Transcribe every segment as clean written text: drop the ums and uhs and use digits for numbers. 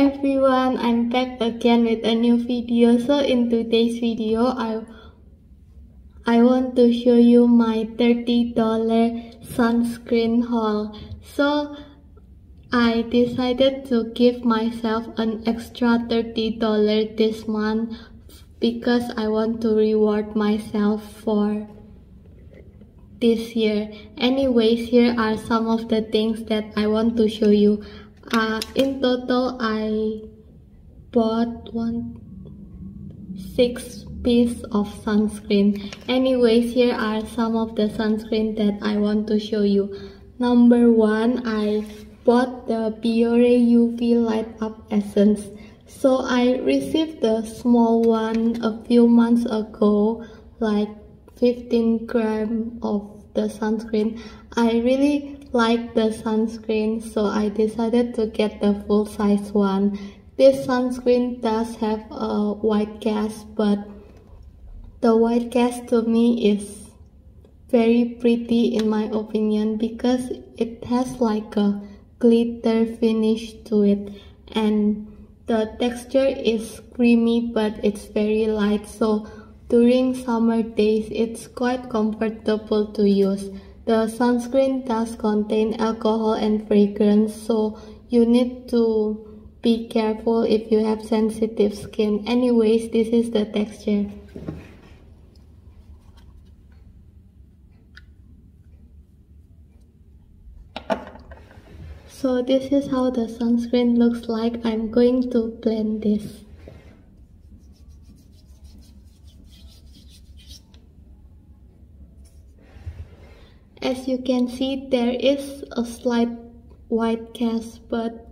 everyone, I'm back again with a new video. So in today's video, I want to show you my $30 sunscreen haul. So I decided to give myself an extra $30 this month because I want to reward myself for this year. Anyways, here are some of the things that I want to show you. In total, I bought 16 piece of sunscreen. Anyways, here are some of the sunscreen that I want to show you. Number one, I bought the Biore UV Light Up Essence. So I received the small one a few months ago, like 15 grams of the sunscreen. I really like the sunscreen, so I decided to get the full size one. This sunscreen does have a white cast, but the white cast to me is very pretty in my opinion because it has like a glitter finish to it, and the texture is creamy but it's very light, so during summer days it's quite comfortable to use. The sunscreen does contain alcohol and fragrance, so you need to be careful if you have sensitive skin. Anyways, this is the texture. So this is how the sunscreen looks like. I'm going to blend this. As you can see, there is a slight white cast, but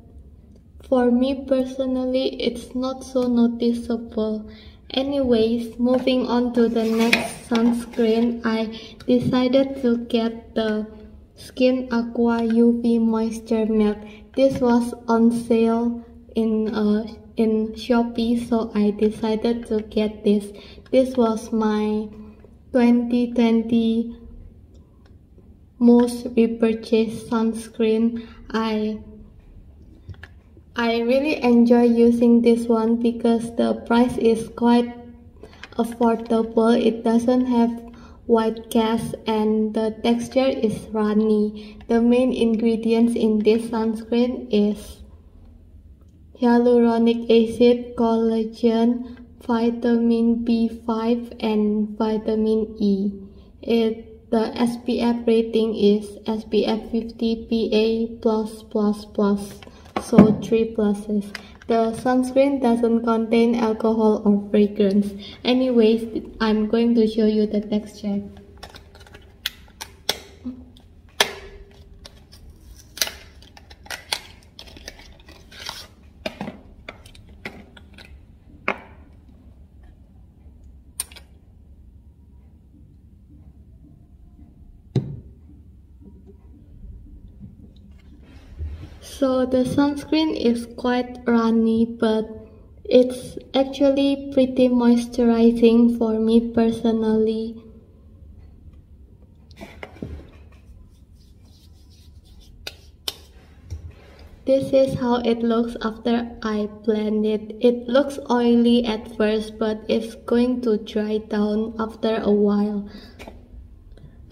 for me personally, it's not so noticeable. Anyways, moving on to the next sunscreen, I decided to get the Skin Aqua UV Moisture Milk. This was on sale in Shopee, so I decided to get this. This was my 2020 most repurchased sunscreen. I really enjoy using this one because the price is quite affordable. It doesn't have white cast and the texture is runny. The main ingredients in this sunscreen is hyaluronic acid, collagen, vitamin B5, and vitamin E. The SPF rating is SPF 50 PA+++, so 3+. The sunscreen doesn't contain alcohol or fragrance. Anyways, I'm going to show you the texture. So the sunscreen is quite runny, but it's actually pretty moisturizing for me personally. This is how it looks after I blend it. It looks oily at first, but it's going to dry down after a while.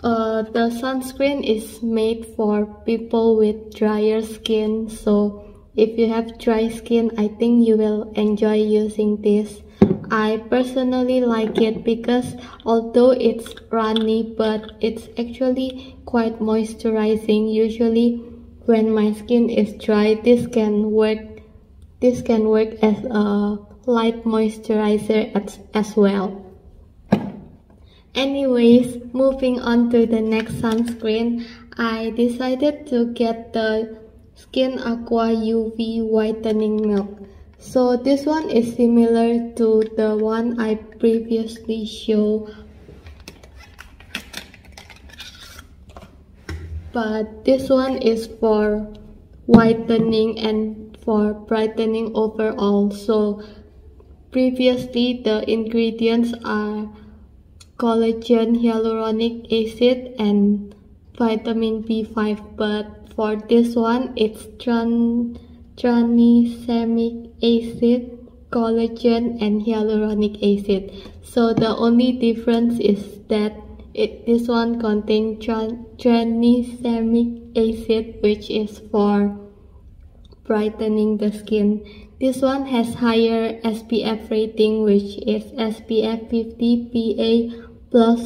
The sunscreen is made for people with drier skin, so if you have dry skin, I think you will enjoy using this. I personally like it because although it's runny, but it's actually quite moisturizing. Usually when my skin is dry, this can work as a light moisturizer as well. Anyways, moving on to the next sunscreen, I decided to get the Skin Aqua UV Whitening Milk. So this one is similar to the one I previously showed, but this one is for whitening and for brightening overall. So previously the ingredients are collagen, hyaluronic acid, and vitamin B5, but for this one it's tran tranexamic acid, collagen, and hyaluronic acid. So the only difference is that this one contains tranexamic acid, which is for brightening the skin. This one has higher SPF rating, which is SPF 50 PA++++.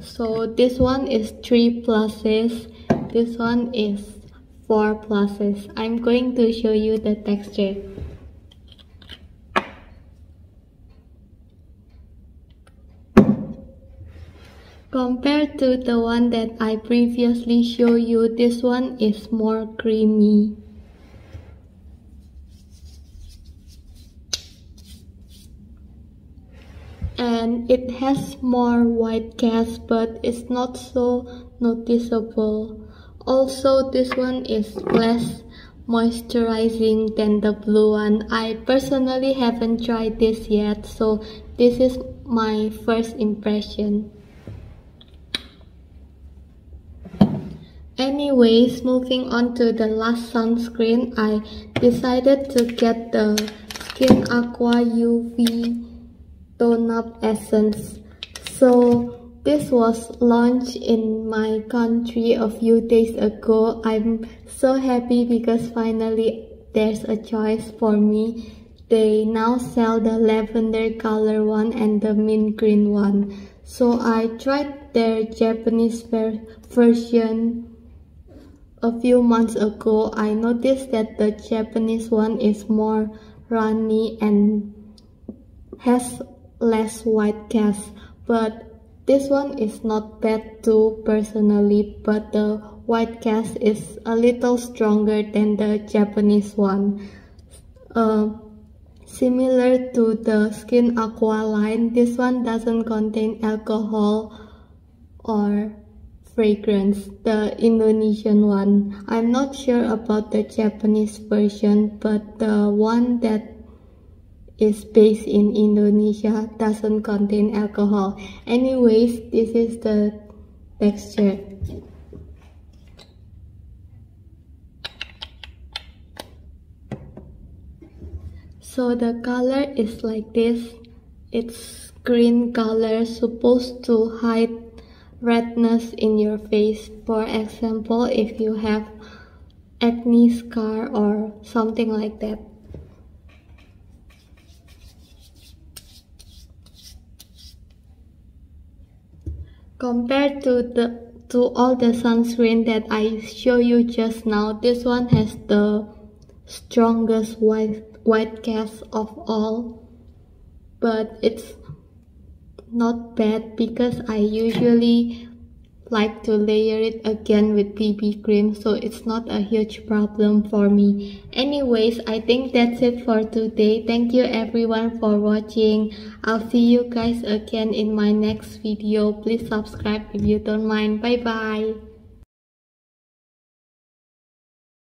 So this one is 3+, this one is 4+. I'm going to show you the texture. Compared to the one that I previously showed you, this one is more creamy. And it has more white cast, but it's not so noticeable. Also, this one is less moisturizing than the blue one. I personally haven't tried this yet, so this is my first impression. Anyways, moving on to the last sunscreen, I decided to get the Skin Aqua UV Tone Up Essence. So this was launched in my country a few days ago. I'm so happy because finally there's a choice for me. They now sell the lavender color one and the mint green one. So I tried their Japanese version a few months ago. I noticed that the Japanese one is more runny and has less white cast, but this one is not bad too personally, but the white cast is a little stronger than the Japanese one. Similar to the Skin Aqua line, this one doesn't contain alcohol or fragrance, the Indonesian one. I'm not sure about the Japanese version, but the one that is based in Indonesia doesn't contain alcohol. Anyways, this is the texture. So the color is like this. It's green color, supposed to hide redness in your face. For example, if you have acne scar or something like that. Compared to all the sunscreen that I show you just now, this one has the strongest white cast of all, but it's not bad because I usually like to layer it again with BB cream, so it's not a huge problem for me. Anyways, I think that's it for today. Thank you everyone for watching. I'll see you guys again in my next video. Please subscribe if you don't mind. Bye bye.